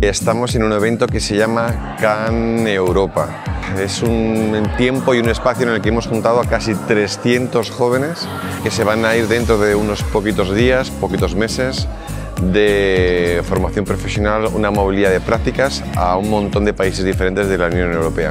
Estamos en un evento que se llama Can Europa. Es un tiempo y un espacio en el que hemos juntado a casi 300 jóvenes que se van a ir dentro de unos poquitos días, poquitos meses de formación profesional, una movilidad de prácticas a un montón de países diferentes de la Unión Europea.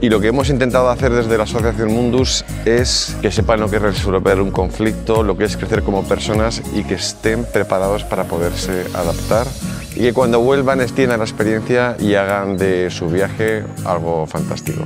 Y lo que hemos intentado hacer desde la Asociación Mundus es que sepan lo que es resolver un conflicto, lo que es crecer como personas y que estén preparados para poderse adaptar y que cuando vuelvan extiendan la experiencia y hagan de su viaje algo fantástico.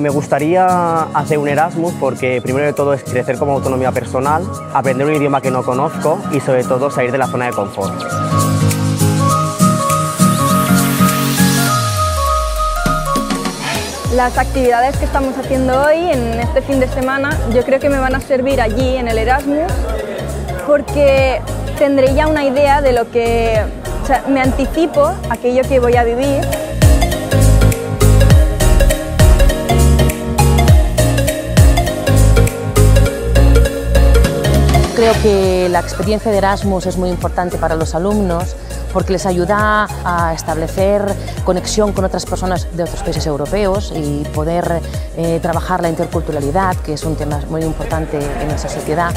Me gustaría hacer un Erasmus porque primero de todo es crecer como autonomía personal, aprender un idioma que no conozco y sobre todo salir de la zona de confort. Las actividades que estamos haciendo hoy en este fin de semana yo creo que me van a servir allí en el Erasmus porque tendré ya una idea de lo que, o sea, me anticipo aquello que voy a vivir. Creo que la experiencia de Erasmus es muy importante para los alumnos porque les ayuda a establecer conexión con otras personas de otros países europeos y poder trabajar la interculturalidad, que es un tema muy importante en nuestra sociedad.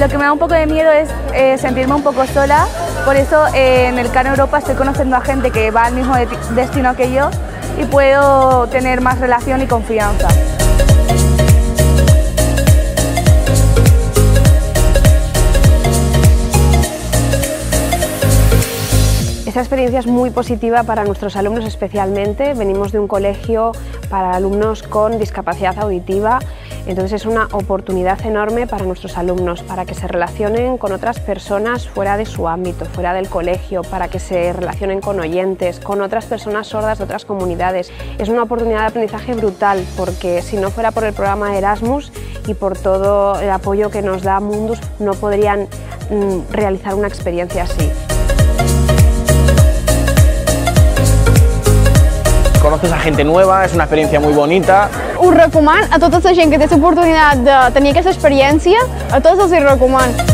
Lo que me da un poco de miedo es sentirme un poco sola, por eso en el Can Europa estoy conociendo a gente que va al mismo destino que yo y puedo tener más relación y confianza. Esta experiencia es muy positiva para nuestros alumnos especialmente. Venimos de un colegio para alumnos con discapacidad auditiva, entonces es una oportunidad enorme para nuestros alumnos, para que se relacionen con otras personas fuera de su ámbito, fuera del colegio, para que se relacionen con oyentes, con otras personas sordas de otras comunidades. Es una oportunidad de aprendizaje brutal porque si no fuera por el programa Erasmus y por todo el apoyo que nos da Mundus, no podrían realizar una experiencia así. Conoces a gente nueva, es una experiencia muy bonita. Ho recomano a tota la gent que té l'oportunitat de tenir aquesta experiència, a tots els hi recomano.